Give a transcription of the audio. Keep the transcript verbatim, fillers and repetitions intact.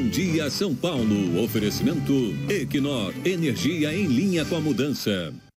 Bom Dia São Paulo. Oferecimento Equinor. Energia em linha com a mudança.